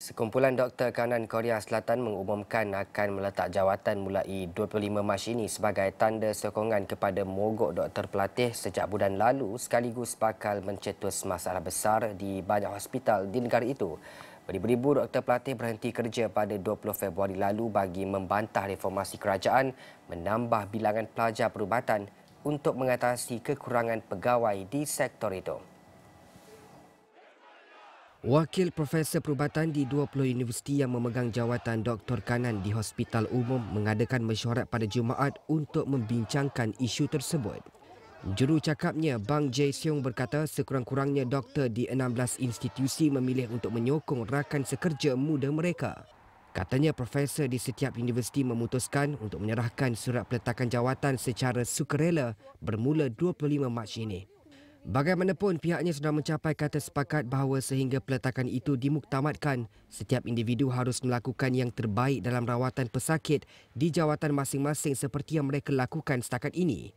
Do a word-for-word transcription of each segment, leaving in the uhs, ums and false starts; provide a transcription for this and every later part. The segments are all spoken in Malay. Sekumpulan doktor kanan Korea Selatan mengumumkan akan meletak jawatan mulai dua puluh lima Mac ini sebagai tanda sokongan kepada mogok doktor pelatih sejak bulan lalu sekaligus bakal mencetus masalah besar di banyak hospital di negara itu. Beribu-ribu doktor pelatih berhenti kerja pada dua puluh Februari lalu bagi membantah reformasi kerajaan menambah bilangan pelajar perubatan untuk mengatasi kekurangan pegawai di sektor itu. Wakil Profesor Perubatan di dua puluh universiti yang memegang jawatan doktor kanan di hospital umum mengadakan mesyuarat pada Jumaat untuk membincangkan isu tersebut. Juru cakapnya Bang Jae-seong berkata sekurang-kurangnya doktor di enam belas institusi memilih untuk menyokong rakan sekerja muda mereka. Katanya profesor di setiap universiti memutuskan untuk menyerahkan surat peletakan jawatan secara sukarela bermula dua puluh lima Mac ini. Bagaimanapun pihaknya sudah mencapai kata sepakat bahawa sehingga peletakan itu dimuktamadkan, setiap individu harus melakukan yang terbaik dalam rawatan pesakit di jawatan masing-masing seperti yang mereka lakukan setakat ini.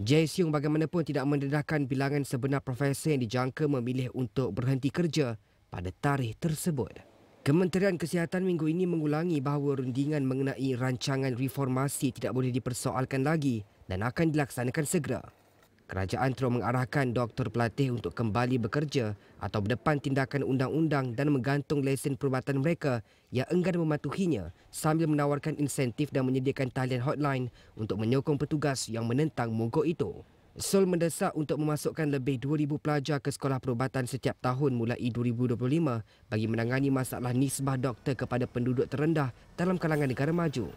Jae-seong bagaimanapun tidak mendedahkan bilangan sebenar profesor yang dijangka memilih untuk berhenti kerja pada tarikh tersebut. Kementerian Kesihatan minggu ini mengulangi bahawa rundingan mengenai rancangan reformasi tidak boleh dipersoalkan lagi dan akan dilaksanakan segera. Kerajaan terus mengarahkan doktor pelatih untuk kembali bekerja atau berdepan tindakan undang-undang dan menggantung lesen perubatan mereka yang enggan mematuhinya sambil menawarkan insentif dan menyediakan talian hotline untuk menyokong petugas yang menentang mogok itu. Seoul mendesak untuk memasukkan lebih dua ribu pelajar ke sekolah perubatan setiap tahun mulai dua ribu dua puluh lima bagi menangani masalah nisbah doktor kepada penduduk terendah dalam kalangan negara maju.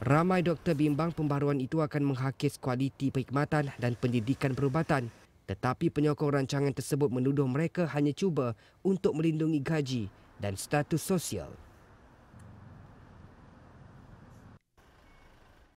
Ramai doktor bimbang pembaruan itu akan menghakis kualiti perkhidmatan dan pendidikan perubatan, tetapi penyokong rancangan tersebut menuduh mereka hanya cuba untuk melindungi gaji dan status sosial.